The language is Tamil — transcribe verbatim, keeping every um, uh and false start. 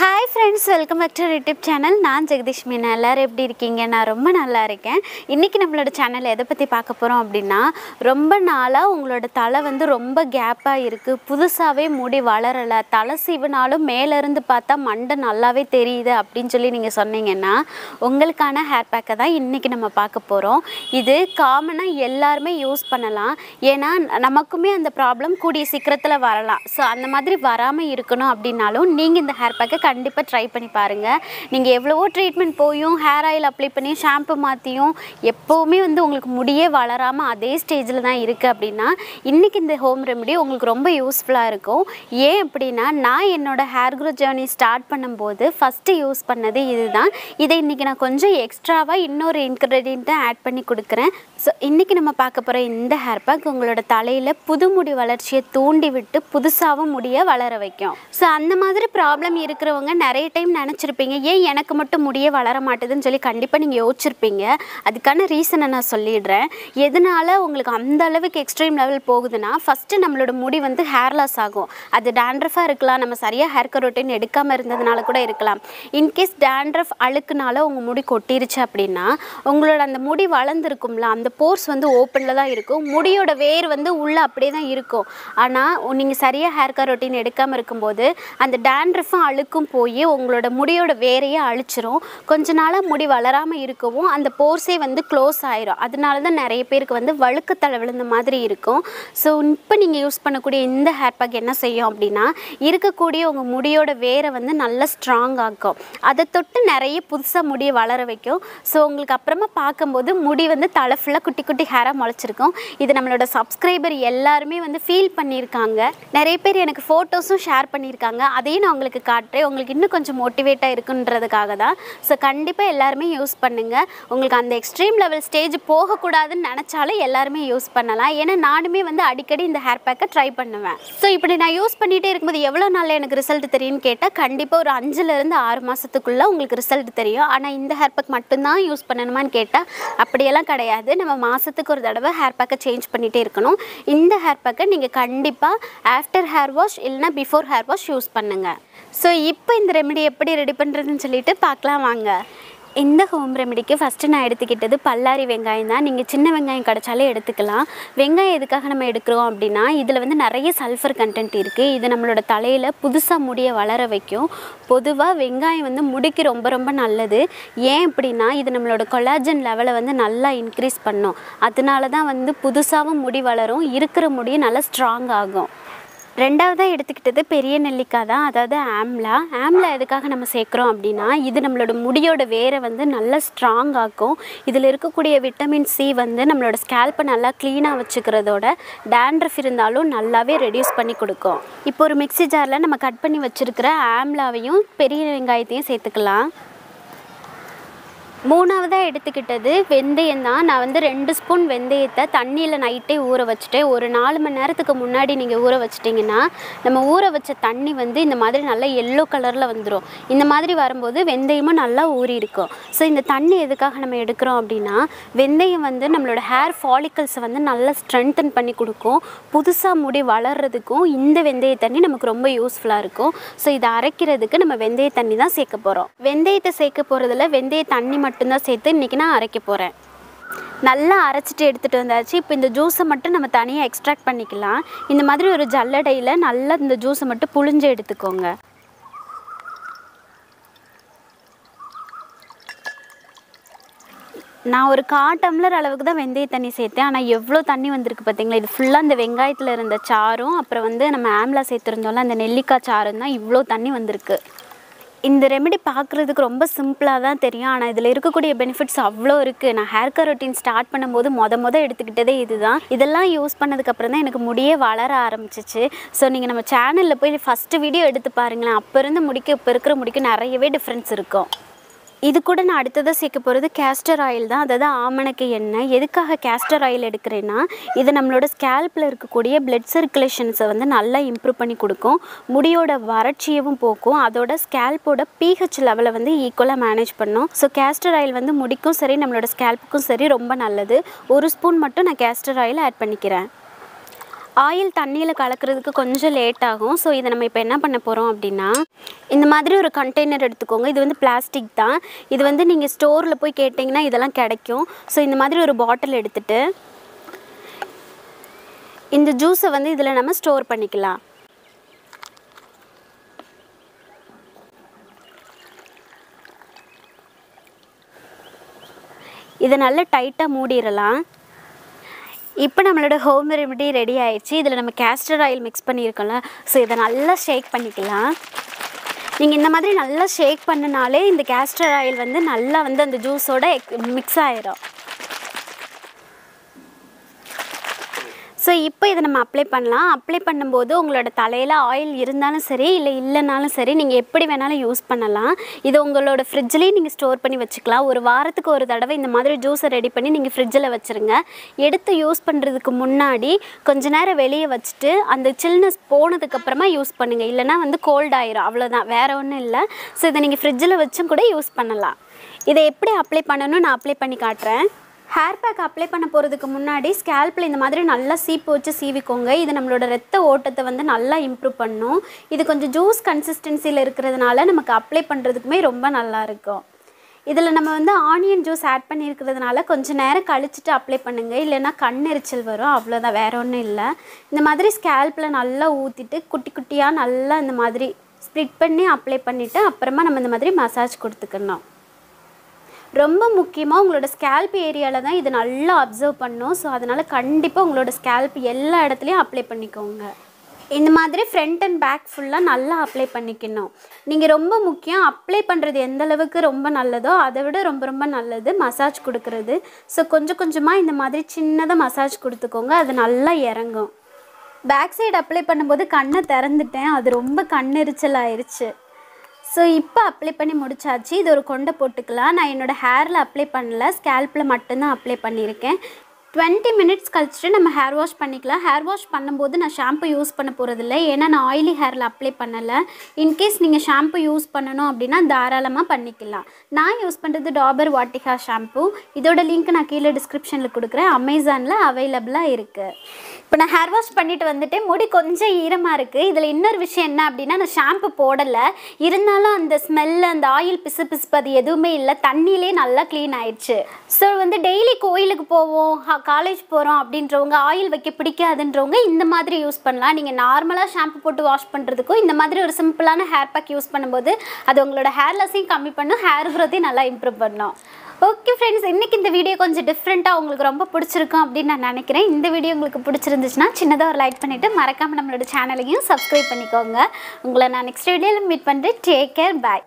Hi friends, welcome back to our YouTube channel. Naan Jegathees Meena. Ellaru eppadi irkeenga? Na romba nalla irukken. Inniki nammaloda channel edha patti paaka porom appadina romba naala ungaloda thala vandu romba gap a irukku. Pudusave mudi valarala thala sivanalum mele irundhu paatha manda nallave theriyudhu appdin solli neenga sonningena ungalkana hair pack ah inniki nama paaka porom. Idu common ah ellarume use pannalam. Yena namakkume andha problem koodi sikrathula varalam. So andha madri varama irukano appdinalum neenga indha hair pack கண்டிப்பா ட்ரை பண்ணி பாருங்க நீங்க எவ்வளவோ ட்ரீட்மென்ட் போயும் ஹேர் ஆயில் அப்ளை பண்ணி ஷாம்பு மாத்தியும் எப்பவுமே வந்து உங்களுக்கு முடியே வளராம அதே ஸ்டேஜ்ல தான் இருக்கு அப்படினா இன்னைக்கு இந்த ஹோம் ரெமெடி உங்களுக்கு ரொம்ப யூஸ்ஃபுல்லா இருக்கும் ஏன் அப்படினா நான் என்னோட ஹேர் growth journey ஸ்டார்ட் பண்ணும்போது ஃபர்ஸ்ட் யூஸ் பண்ணது இதுதான் இதை இன்னைக்கு நான் கொஞ்சம் எக்ஸ்ட்ராவா இன்னொரு இன்கிரிடியன்ட் ஆட் பண்ணி கொடுக்கிறேன் சோ இன்னைக்கு நம்ம பார்க்க போற இந்த ஹேர் பேக் உங்களோட தலையில புதுமுடி வளர்ச்சியை தூண்டி விட்டு புதுசாவ முடியை வளர வைக்கும் சோ அந்த மாதிரி ப்ராப்ளம் இருக்குற Narrative Nanachirping, Ye Yanakamatu Mudia Valara Matan Jelly Kandipan Yochirping, Adkana reason and a solidra Yedanala Unglakamdalavic extreme level Pogana, first in Amlud Mudi went the hairless sago. At the dandruff reclam, Amasaria, haircarotin, edicam, and the Nalakuda reclam. In case dandruff alakanala, Mudi Kotir Chaprina, Unglad and the Mudi Valandricumlam, the pores when the open Lala Irko, Mudi or wear when the Ulla Aprena Irko, Anna, Uningisaria, haircarotin, edicam, and the dandruff alakum. போய் உங்களோட முடியோட வேரைய அழிச்சிரும் கொஞ்ச நாளா முடி வளராம இருக்கவும் அந்த போர்ஸே வந்து க்ளோஸ் ஆயிரும் அதனால தான் நிறைய பேருக்கு வந்து வழுக்கு தலை விழுந்த மாதிரி இருக்கும் சோ இப்போ நீங்க யூஸ் பண்ணக்கூடிய இந்த ஹேர் பேக் என்ன செய்யும் அப்படினா இருக்க கூடிய உங்க முடியோட வேரை வந்து நல்ல ஸ்ட்ராங் ஆக்கும் அதை தொட்டு நிறைய புதுசா முடி வளர வைக்கும் சோ உங்களுக்கு அப்புறமா பாக்கும்போது முடி வந்து தலை ஃபுல்லா குட்டி குட்டி ஹேரா முளைச்சிருக்கும் இது நம்மளோட சப்ஸ்கிரைபர் எல்லாரும் வந்து ஃபீல் பண்ணிருக்காங்க நிறைய பேர் எனக்கு போட்டோஸும் ஷேர் பண்ணிருக்காங்க அதையும் நான் உங்களுக்கு காட்றேன் உங்களுக்கு இன்னும் கொஞ்சம் மோட்டிவேட்டா இருக்குன்றதுக்காக தான் சோ கண்டிப்பா எல்லாரும் யூஸ் பண்ணுங்க உங்களுக்கு அந்த எக்ஸ்ட்ரீம் லெவல் ஸ்டேஜ் போக கூடாதுன்னு நினைச்சாலே எல்லாரும் யூஸ் பண்ணலாம் ஏனா நானுமே வந்து அடிக்கடி இந்த ஹேர் பேக்க ட்ரை பண்ணுவேன் சோ இப்போ நான் யூஸ் பண்ணிட்டே இருக்கும்போது எவ்வளவு நாள்ல எனக்கு ரிசல்ட் தெரியும் கேட்டா கண்டிப்பா ஒரு five ல இருந்து six மாசத்துக்குள்ள உங்களுக்கு ரிசல்ட் தெரியும் ஆனா இந்த ஹேர் பேக் மட்டும் தான் யூஸ் பண்ணணுமான்னு கேட்டா அப்படி எல்லாம் கிடையாது நம்ம மாசத்துக்கு ஒரு தடவை ஹேர் பேக்க சேஞ்ச் பண்ணிட்டே இருக்கணும் இந்த ஹேர் பேக்க நீங்க கண்டிப்பா ஆஃப்டர் ஹேர் வாஷ் இல்லனா बिफोर ஹேர் வாஷ் யூஸ் பண்ணுங்க சோ இப்போ இந்த ரெமெடி எப்படி ரெடி பண்றதுன்னு சொல்லிட்டு பார்க்கலாம் வாங்க இந்த ஹோம் ரெமெடிக்கு ஃபர்ஸ்ட் நான் எடுத்துக்கிட்டது பல்லாரி வெங்காயம் தான் நீங்க சின்ன வெங்காயம் கடச்சாலே எடுத்துக்கலாம் வெங்காயம் எதுக்காக நம்ம எடுக்கறோம் அப்படினா இதுல வந்து நிறைய சல்ஃபர் கண்டெண்ட் இருக்கு இது நம்மளோட தலையில புதுசா முடியை வளர வைக்கும் பொதுவா வெங்காயம் வந்து முடிக்கு ரொம்ப ரொம்ப நல்லது ஏன் அப்படினா இது நம்மளோட கொலாஜன் லெவலை வந்து நல்லா இன்கிரீஸ் பண்ணும் அதனால தான் வந்து புதுசாவ முடி வளரும் இருக்குற முடியை நல்லா ஸ்ட்ராங் ஆகும் ரெண்டாவதா எடுத்துக்கிட்டது பெரிய நெல்லிக்காய் தான் அதாவது ஆம்லா ஆம்லா எதுக்காக நம்ம சேக்கறோம் அப்படினா இது நம்மளோட முடியோட வேரை வந்து நல்ல ஸ்ட்ராங் ஆக்கும் இதில இருக்க கூடிய விட்டமின் சி வந்து நம்மளோட ஸ்கல்ப நல்லா க்ளீனா வச்சுக்கிறதோட டாண்ட்ரஃப் இருந்தாலும் நல்லாவே ரெடியூஸ் பண்ணி கொடுக்கும் இப்போ ஒரு மிக்ஸி ஜார்ல நம்ம கட் பண்ணி வச்சிருக்கிற ஆம்லாவையும் பெரிய வெங்காயத்தையும் சேர்த்துக்கலாம் மூணாவதா எடுத்துக்கிட்டது வெந்தயம் தான் நான் வந்து two ஸ்பூன் வெந்தயத்தை தண்ணியில நைட்டே ஊற வச்சிட்டே ஒரு four மணி நேரத்துக்கு முன்னாடி நீங்க ஊற வச்சிட்டீங்கனா நம்ம ஊற வச்ச தண்ணி வந்து இந்த மாதிரி நல்ல yellow கலர்ல வந்துரும் இந்த மாதிரி வரும்போது வெந்தயமும் நல்லா ஊறி இருக்கும் சோ இந்த தண்ணி எதுக்காக நம்ம எடுக்கறோம் அப்படினா வெந்தயம் வந்து நம்மளோட ஹேர் follicles வந்து நல்லா ஸ்ட்ரெngthen பண்ணி கொடுக்கும் புதுசா முடி வளர்றதுக்கு இந்த வெந்தய தண்ணி நமக்கு ரொம்ப யூஸ்ஃபுல்லா இருக்கும் சோ இத அரைக்கிறதுக்கு நம்ம வெந்தய தண்ணி தான் சேக்க போறோம் வெந்தயத்தை சேக்க போறதுல வெந்தய தண்ணி மட்டنا சேர்த்து இன்னைக்கு நான் அரைக்க போறேன் நல்லா அரைச்சிட்டு எடுத்துட்டு வந்தாச்சு இப்போ இந்த ஜூஸை மட்டும் நம்ம தனியா எக்ஸ்ட்ராக்ட் பண்ணிக்கலாம் இந்த மாதிரி ஒரு ஜல்லடையில நல்லா இந்த ஜூஸை மட்டும் புளிஞ்சு எடுத்துக்கோங்க நான் ஒரு four டம்ளர் அளவுக்கு தான் வெந்தய தண்ணி சேர்த்தேன் ஆனா எவ்ளோ தண்ணி வந்திருக்கு பாத்தீங்களா இது ஃபுல்லா அந்த வெங்காயத்துல இருந்த சாரும் அப்புறம் வந்து நம்ம ஆம்லா சேர்த்திருந்தோம்ல அந்த நெல்லிக்காய் சாரும் தான் இவ்ளோ தண்ணி வந்திருக்கு இந்த ரெமெடி பாக்குறதுக்கு ரொம்ப சிம்பிளா தான் தெரியும் ஆனா இதில இருக்க கூடிய பெனிஃபிட்ஸ் அவ்ளோ இருக்கு நான் ஹேர் கட் ரொட்டீன் ஸ்டார்ட் பண்ணும்போது முத முத எடுத்துக்கிட்டதே இதுதான் இதெல்லாம் யூஸ் பண்ணதுக்கு அப்புறம் தான் எனக்கு முடியே வளர ஆரம்பிச்சிச்சு சோ நீங்க நம்ம சேனல்ல போய் ஃபர்ஸ்ட் வீடியோ எடுத்து பாருங்க அப்ப இருந்து முடிக்கு இப்ப இருக்குற முடிக்கு நிறையவே டிஃபரன்ஸ் இருக்கும் இது கூட நான் அடுத்ததா சேக்க போறது castor oil தான் அதாவது ஆமணக்கு எண்ணெய் எதுக்காக castor oil எடுக்கறேனா இது நம்மளோட ஸ்கல்ப்ல இருக்க கூடிய blood circulationஸ் வந்து நல்லா இம்ப்ரூவ் பண்ணி கொடுக்கும் முடியோட வறட்சியையும் போக்கும் அதோட ஸ்கல்போட pH லெவலை வந்து ஈக்குவலா மேனேஜ் பண்ணும் சோ castor oil வந்து முடிக்கும் சரி நம்மளோட ஸ்கல்புக்கும் சரி ரொம்ப நல்லது ஒரு ஸ்பூன் மட்டும் நான் castor oil ஆட் பண்ணிக்கிறேன் ஆயில் தண்ணியில் கலக்கிறதுக்கு கொஞ்சம் லேட் ஆகும். ஸோ இதை நம்ம இப்போ என்ன பண்ண போகிறோம் அப்படின்னா, இந்த மாதிரி ஒரு கண்டெய்னர் எடுத்துக்கோங்க. இது வந்து பிளாஸ்டிக் தான். இது வந்து நீங்கள் ஸ்டோரில் போய் கேட்டிங்கன்னா இதெல்லாம் கிடைக்கும். ஸோ இந்த மாதிரி ஒரு பாட்டில் எடுத்துகிட்டு இந்த ஜூஸை வந்து இதில் நம்ம ஸ்டோர் பண்ணிக்கலாம். இதை நல்லா டைட்டாக மூடிடலாம். இப்போ நம்மளோட ஹோம் ரெமெடி ரெடி ஆயிடுச்சு. இதில் நம்ம கேஸ்டர் ஆயில் மிக்ஸ் பண்ணியிருக்கோம்ல, ஸோ இதை நல்லா ஷேக் பண்ணிக்கலாம். நீங்கள் இந்த மாதிரி நல்லா ஷேக் பண்ணினாலே இந்த கேஸ்டர் ஆயில் வந்து நல்லா வந்து அந்த ஜூஸோட மிக்ஸ் ஆகிடும். ஸோ இப்போ இதை நம்ம அப்ளை பண்ணலாம். அப்ளை பண்ணும்போது உங்களோட தலையில் ஆயில் இருந்தாலும் சரி, இல்லை இல்லைனாலும் சரி, நீங்கள் எப்படி வேணாலும் யூஸ் பண்ணலாம். இதை உங்களோட ஃப்ரிட்ஜ்லேயே நீங்கள் ஸ்டோர் பண்ணி வச்சுக்கலாம். ஒரு வாரத்துக்கு ஒரு தடவை இந்த மாதிரி ஜூஸை ரெடி பண்ணி நீங்கள் ஃப்ரிட்ஜில் வச்சுருங்க. எடுத்து யூஸ் பண்ணுறதுக்கு முன்னாடி கொஞ்ச நேரம் வெளியே வச்சுட்டு அந்த சில்னஸ் போனதுக்கப்புறமா யூஸ் பண்ணுங்கள். இல்லைனா வந்து கோல்ட் ஆயிரும், அவ்வளோதான், வேறு ஒன்றும் இல்லை. ஸோ இதை நீங்கள் ஃப்ரிட்ஜில் வச்சும் கூட யூஸ் பண்ணலாம். இதை எப்படி அப்ளை பண்ணணும் நான் அப்ளை பண்ணி காட்டுறேன். ஹேர் பேக் அப்ளை பண்ண போகிறதுக்கு முன்னாடி ஸ்கேல்பில் இந்த மாதிரி நல்லா சீப்பு வச்சு சீவிக்கோங்க. இது நம்மளோட ரத்த ஓட்டத்தை வந்து நல்லா இம்ப்ரூவ் பண்ணும். இது கொஞ்சம் ஜூஸ் கன்சிஸ்டன்சியில் இருக்கிறதுனால நமக்கு அப்ளை பண்ணுறதுக்குமே ரொம்ப நல்லாயிருக்கும். இதில் நம்ம வந்து ஆனியன் ஜூஸ் ஆட் பண்ணியிருக்கிறதுனால கொஞ்சம் நேரம் கழிச்சிட்டு அப்ளை பண்ணுங்கள். இல்லைன்னா கண் எரிச்சல் வரும், அவ்வளோதான், வேற ஒன்றும் இல்லை. இந்த மாதிரி ஸ்கேல்பில் நல்லா ஊற்றிட்டு குட்டி குட்டியாக நல்லா இந்த மாதிரி ஸ்ப்ளிட் பண்ணி அப்ளை பண்ணிவிட்டு அப்புறமா நம்ம இந்த மாதிரி மசாஜ் கொடுத்துக்கணும். ரொம்ப முக்கியமாக உங்களோட ஸ்கேல்ப் ஏரியாவில் தான் இது நல்லா அப்சர்வ் பண்ணும். ஸோ அதனால் கண்டிப்பாக உங்களோட ஸ்கேல்ப் எல்லா இடத்துலையும் அப்ளை பண்ணிக்கோங்க. இந்த மாதிரி ஃப்ரண்ட் அண்ட் பேக் ஃபுல்லாக நல்லா அப்ளை பண்ணிக்கணும். நீங்கள் ரொம்ப முக்கியம் அப்ளை பண்ணுறது எந்தளவுக்கு ரொம்ப நல்லதோ அதை விட ரொம்ப ரொம்ப நல்லது மசாஜ் கொடுக்கறது. ஸோ கொஞ்சம் கொஞ்சமாக இந்த மாதிரி சின்னதாக மசாஜ் கொடுத்துக்கோங்க, அது நல்லா இறங்கும். பேக் சைடு அப்ளை பண்ணும்போது கண்ணை திறந்துட்டேன், அது ரொம்ப கண்ணெரிச்சல் ஆயிடுச்சு. ஸோ இப்போ அப்ளை பண்ணி முடிச்சாச்சு. இது ஒரு கொண்டை போட்டுக்கலாம். நான் என்னோடய ஹேரில் அப்ளை பண்ணல, ஸ்கேல்பில் மட்டும்தான் அப்ளை பண்ணியிருக்கேன். டுவெண்ட்டி மினிட்ஸ் கழிச்சுட்டு நம்ம ஹேர் வாஷ் பண்ணிக்கலாம். ஹேர் வாஷ் பண்ணும்போது நான் ஷாம்பு யூஸ் பண்ண போகிறதில்ல, ஏன்னா நான் ஆயிலி ஹேரில் அப்ளை பண்ணலை. இன்கேஸ் நீங்கள் ஷாம்பு யூஸ் பண்ணணும் அப்படின்னா தாராளமாக பண்ணிக்கலாம். நான் யூஸ் பண்ணுறது டாபர் வாட்டிகா ஷாம்பு. இதோட லிங்க் நான் கீழே டிஸ்கிரிப்ஷனில் கொடுக்குறேன், அமேசானில் அவைலபிளாக இருக்குது. இப்போ நான் ஹேர் வாஷ் பண்ணிவிட்டு வந்துட்டு முடி கொஞ்சம் ஈரமாக இருக்குது. இதில் இன்னொரு விஷயம் என்ன அப்படின்னா, நான் ஷாம்பு போடலை, இருந்தாலும் அந்த ஸ்மெல்லு, அந்த ஆயில் பிசு பிசுப்பு அது எதுவுமே இல்லை. தண்ணியிலே நல்லா க்ளீன் ஆயிடுச்சு. ஸோ வந்து டெய்லி கோயிலுக்கு போவோம், காலேஜ் போகிறோம் அப்படின்றவங்க, ஆயில் வைக்க பிடிக்காதுன்றவங்க இந்த மாதிரி யூஸ் பண்ணலாம். நீங்கள் நார்மலாக ஷாம்பு போட்டு வாஷ் பண்ணுறதுக்கும் இந்த மாதிரி ஒரு சிம்பிளான ஹேர் பேக் யூஸ் பண்ணும்போது அது உங்களோட ஹேர் லாஸையும் கம்மி பண்ணும், ஹேர் க்ரோத்தையும் நல்லா இம்ப்ரூவ் பண்ணலாம். ஓகே ஃப்ரெண்ட்ஸ், இன்றைக்கி இந்த வீடியோ கொஞ்சம் டிஃப்ரெண்ட்டாக உங்களுக்கு ரொம்ப பிடிச்சிருக்கும் அப்படின்னு நான் நினைக்கிறேன். இந்த வீடியோ உங்களுக்கு பிடிச்சிருந்துச்சுன்னா சின்னதாக ஒரு லைக் பண்ணிவிட்டு மறக்காமல் நம்மளோட சேனலையும் சப்ஸ்கிரைப் பண்ணிக்கோங்க. உங்களை நான் நெக்ஸ்ட் வீடியோவில் மீட் பண்ணுறேன். டேக் கேர், பாய்.